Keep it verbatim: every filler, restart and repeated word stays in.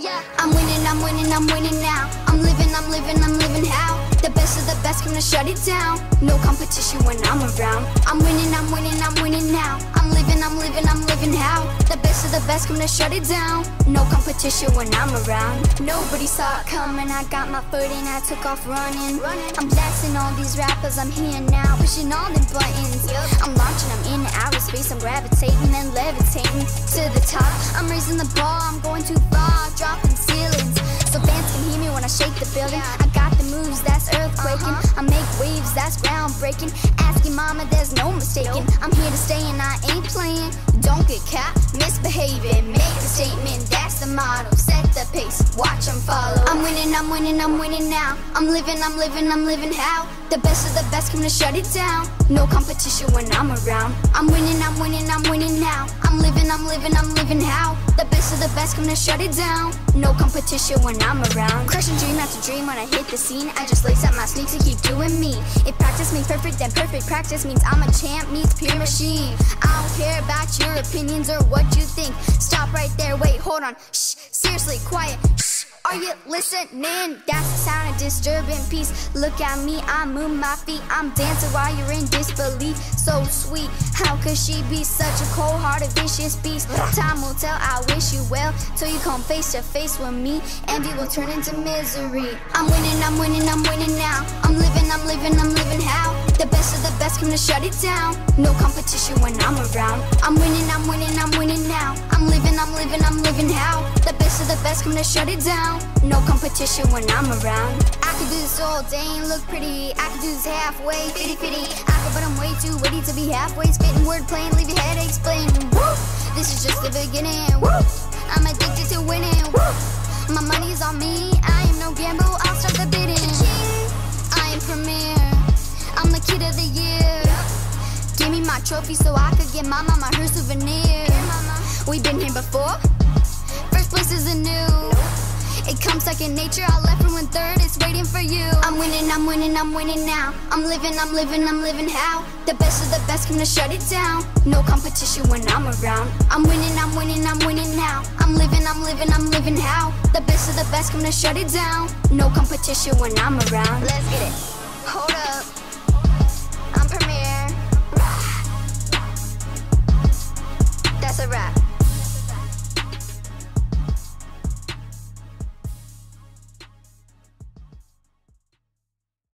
Yeah, I'm winning, I'm winning, I'm winning now. I'm living, I'm living, I'm living how? The best of the best, gonna shut it down. No competition when I'm around. I'm winning, I'm winning, I'm winning now. I'm living, I'm living, I'm living how? The best of the best, gonna shut it down. No competition when I'm around. Nobody saw it coming, I got my foot in, I took off running. running. I'm blasting all these rappers, I'm here now, pushing all the buttons. Yep. I'm launching, I'm in outer space, I'm gravitating and levitating to the top. I'm raising the bar, I'm going too far, dropping ceilings. So fans can hear me when I shake the building. I got the moves, that's earthquaking. Uh-huh. I make waves, that's groundbreaking. Ask your mama, there's no mistaking. Nope. I'm here to stay and I ain't playing. Don't get caught misbehaving. Make a statement, that's the motto. Set the pace, watch them follow. I'm winning, I'm winning, I'm winning now. I'm living, I'm living, I'm living how? The best of the best come to shut it down. No competition when I'm around. I'm winning, I'm winning, I'm winning now. I'm living, I'm living, I'm living how? The best of the best come to shut it down. No competition when I'm around. Crushing dream after dream when I hit the scene. I just lace up my sneaks and keep doing me. If practice makes perfect, then perfect practice means I'm a champ meets pure machine. I don't care about your opinions or what you think. Stop right there, wait, hold on. Shh, seriously, quiet. Shh, are you listening? That's the sound of disturbing peace. Look at me, I move my feet. I'm dancing while you're in disbelief. So sweet, how could she be such a cold-hearted, vicious beast? Time will tell, I wish you well. Till you come face to face with me. Envy will turn into misery. I'm winning, I'm winning, I'm winning now. I'm living, I'm living, I'm living how? The best of the best come to shut it down. No competition when I'm around. I'm winning, I'm winning, I'm winning now. I'm living, I'm living, I'm living how? The best of the best come to shut it down. No competition when I'm around. I could do this all day and look pretty. I could do this halfway, fitty fitty. I could, but I'm way too witty to be halfway. Spitting wordplay and leave your head explaining. Woo! This is just the beginning. Woo! I'm addicted to winning. Woo! My money's on me. I am no gamble. I'll start the bidding. I am premier. I'm the kid of the year. Give me my trophy so I could get my mama her souvenir. We've been here before. First place isn't new. It comes second nature, I left room in third, it's waiting for you. I'm winning, I'm winning, I'm winning now. I'm living, I'm living, I'm living how? The best of the best come to shut it down. No competition when I'm around. I'm winning, I'm winning, I'm winning now. I'm living, I'm living, I'm living how? The best of the best come to shut it down. No competition when I'm around. Let's get it.